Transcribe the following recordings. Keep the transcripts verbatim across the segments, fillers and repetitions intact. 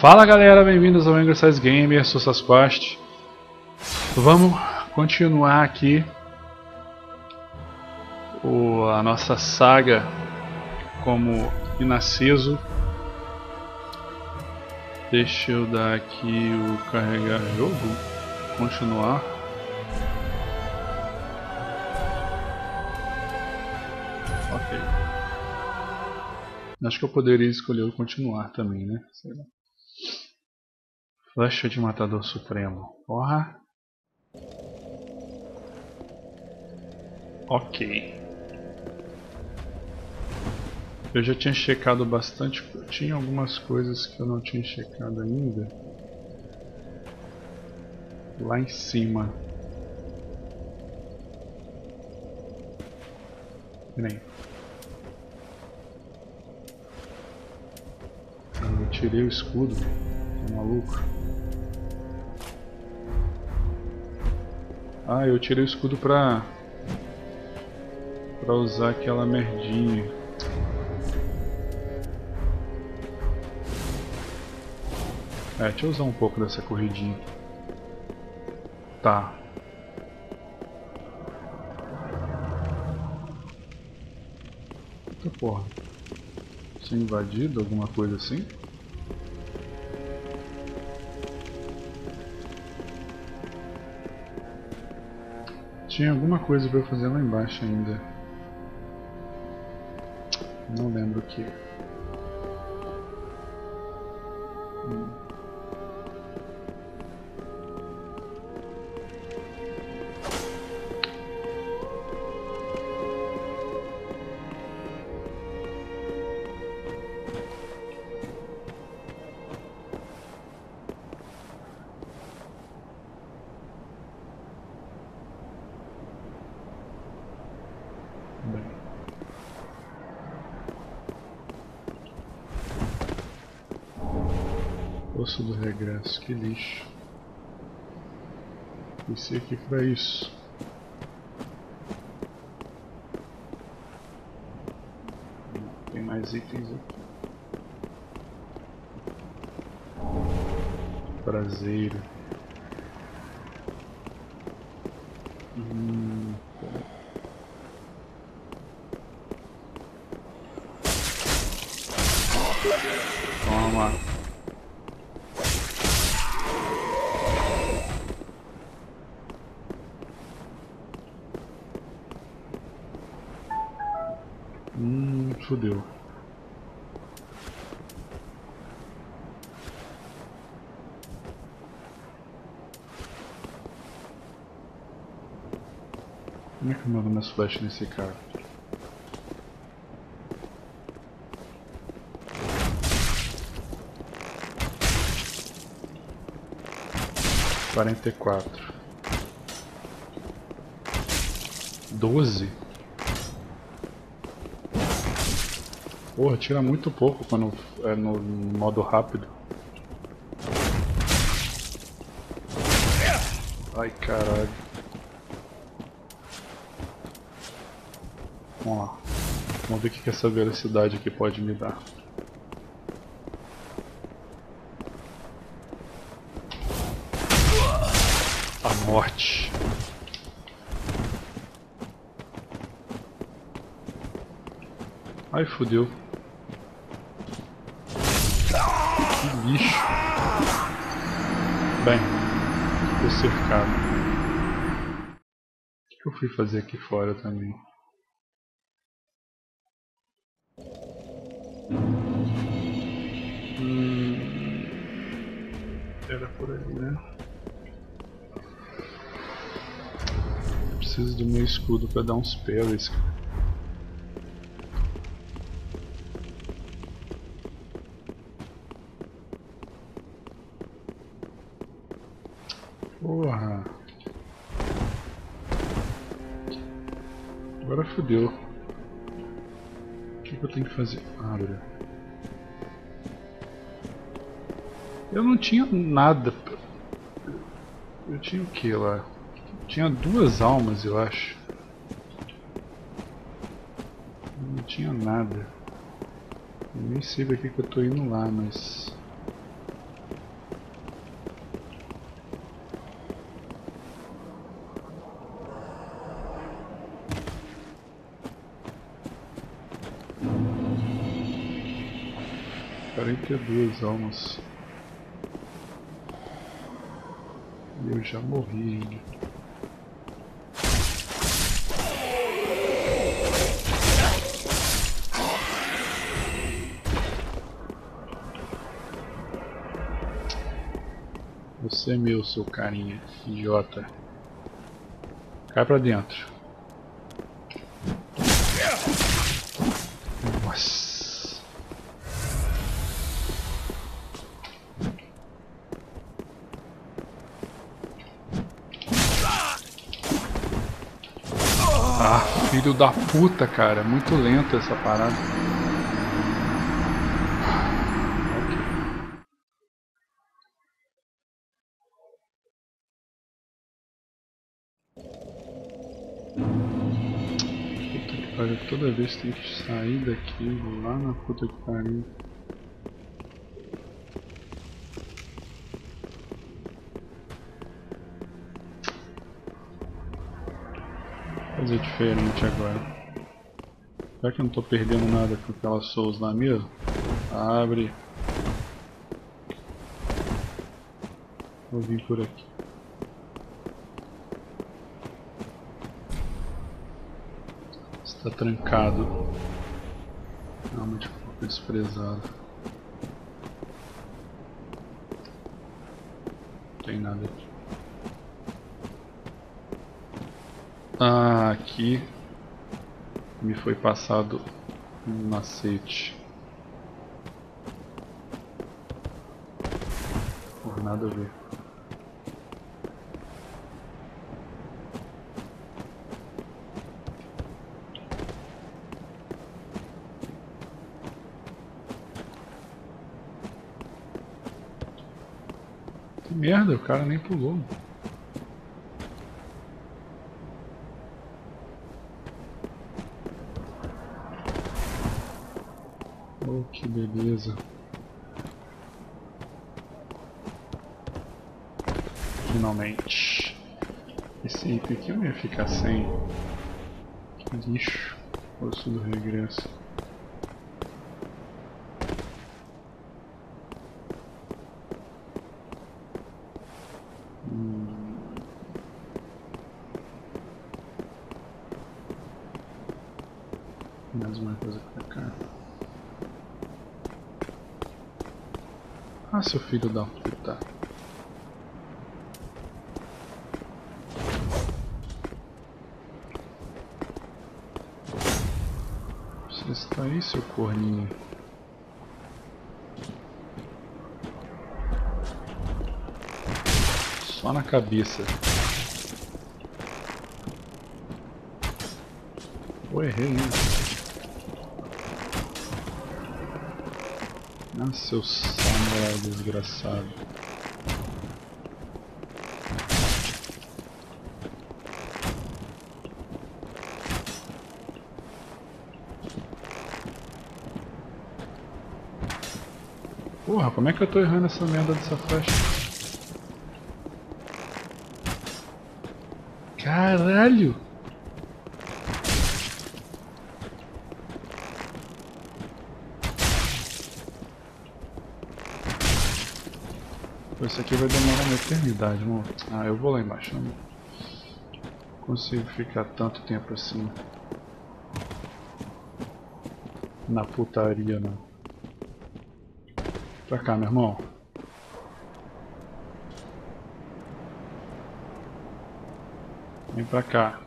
Fala galera, bem-vindos ao Angry Size Gamer, sou Sasquast. Vamos continuar aqui o, a nossa saga como inaceso. Deixa eu dar aqui o carregar jogo, continuar. Ok. Acho que eu poderia escolher o continuar também, né? Sei lá. Flecha de Matador Supremo. Porra. Ok. Eu já tinha checado bastante. Tinha algumas coisas que eu não tinha checado ainda. Lá em cima. Pera aí. Eu tirei o escudo. Tá maluco? Ah, eu tirei o escudo pra... pra usar aquela merdinha. É, deixa eu usar um pouco dessa corridinha. Tá. Eita porra. Ser invadido, alguma coisa assim? Tinha alguma coisa pra eu fazer lá embaixo ainda. Não lembro o que. Hum. Poço do Regresso, que lixo. Desci aqui pra isso. Tem mais itens aqui. Braseiro. Hum, tá. Toma. Hum, fodeu. Como é que eu mando minhas flechas nesse cara? quarenta e quatro. doze? Porra, tira muito pouco quando é no modo rápido. Ai caralho. Vamos lá. Vamos ver o que essa velocidade aqui pode me dar. Morte. Ai, fodeu. Que lixo. Bem, estou cercado. O que eu fui fazer aqui fora também? Hum, era por ali, né? Preciso do meu escudo para dar uns parries. Porra! Agora fodeu. O que, que eu tenho que fazer? Abre. Eu não tinha nada. Eu tinha o que lá? Tinha duas almas, eu acho. Não tinha nada. Eu nem sei pra que eu tô indo lá, mas... quarenta e duas almas. E eu já morri ainda. Você é meu, seu carinha, idiota. Cai pra dentro. Nossa. Ah, filho da puta, cara. Muito lento essa parada. Toda vez tem que sair daqui, vou lá na puta que pariu. Fazer diferente agora. Será que eu não tô perdendo nada com aquelas Souls lá mesmo? Abre. Vou vir por aqui. Tá trancado. Realmente um pouco desprezado. Não tem nada aqui. Ah, aqui me foi passado um macete. Por nada a ver. Merda, o cara nem pulou. Oh, que beleza. Finalmente. Esse item aqui eu não ia ficar sem. Que lixo. Poço do regresso. Mais uma coisa pra cá. Ah, seu filho da puta. Você está aí, seu corninho? Só na cabeça. Pô, errei ainda. Ah, seu samurai desgraçado. Porra, como é que eu tô errando essa merda dessa flecha? Caralho! Isso aqui vai demorar uma eternidade, mano. Ah, eu vou lá embaixo. Eu não consigo ficar tanto tempo assim na putaria, não. Pra cá, meu irmão. Vem pra cá.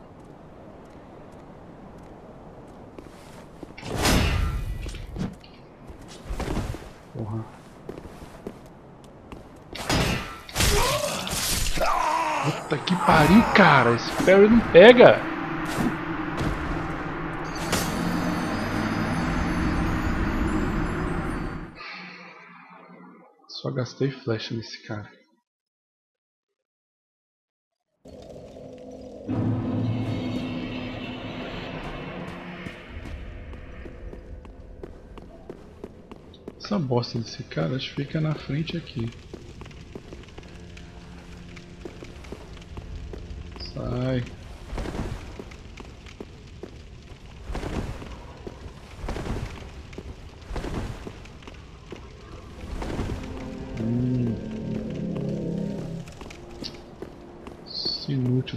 Porra. Puta que pariu, cara! Esse parry não pega! Só gastei flecha nesse cara. Essa bosta desse cara acho que fica na frente aqui. Sai.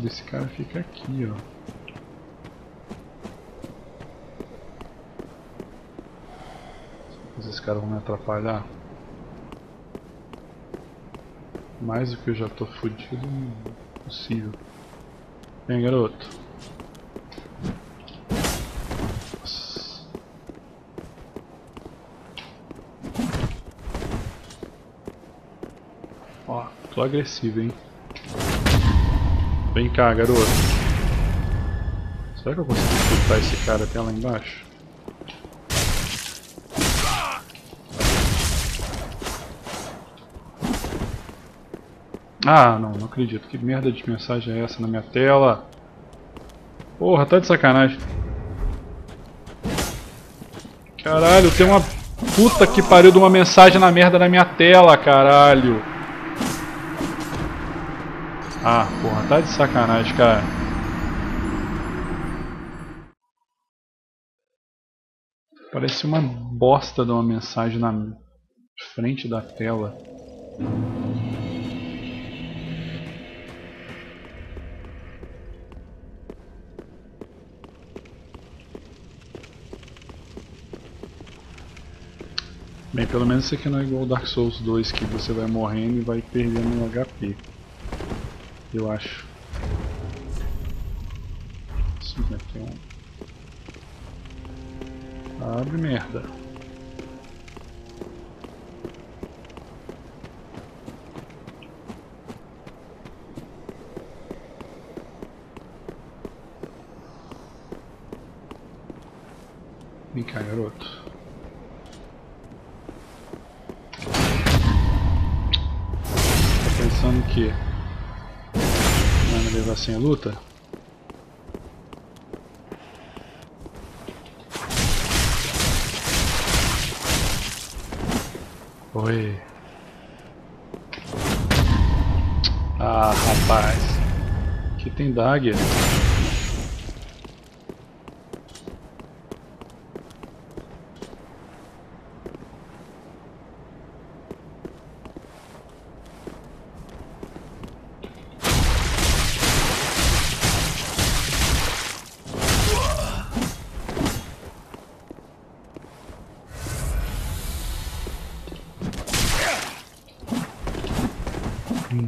desse cara fica aqui, ó. Esses caras vão me atrapalhar. Mais do que eu já tô fudido, impossível. Vem, garoto. Nossa. Ó, tô agressivo, hein. Vem cá, garoto. Será que eu consigo escutar esse cara até lá embaixo? Ah, não, não acredito. Que merda de mensagem é essa na minha tela? Porra, tá de sacanagem. Caralho, tem uma puta que pariu de uma mensagem na merda na minha tela, caralho. Ah, porra, tá de sacanagem, cara. Parece uma bosta de uma mensagem na frente da tela. Bem, pelo menos isso aqui não é igual ao Dark Souls dois, que você vai morrendo e vai perdendo H P. Eu acho. Isso daqui é um... Abre merda. Vem cá, garoto. Pensando que vai me levar sem luta? Oi. Ah, rapaz. Aqui tem Dagger.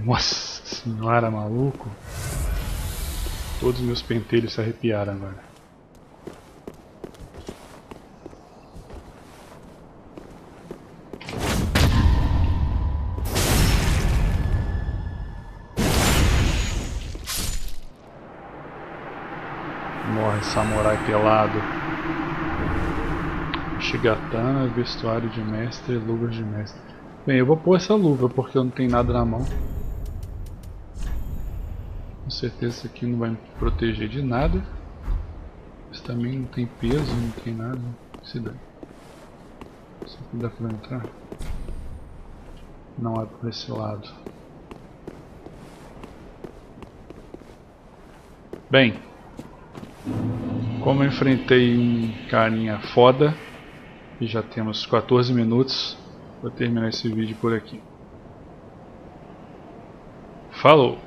Nossa senhora, maluco. Todos os meus pentelhos se arrepiaram agora. Morre, samurai pelado. Shigatana, vestuário de mestre, luvas de mestre. Bem, eu vou pôr essa luva porque eu não tenho nada na mão. Com certeza isso aqui não vai me proteger de nada. Isso também não tem peso, não tem nada. Se dá. Isso aqui dá pra entrar? Não é por esse lado. Bem, como eu enfrentei um carinha foda e já temos quatorze minutos, vou terminar esse vídeo por aqui. Falou!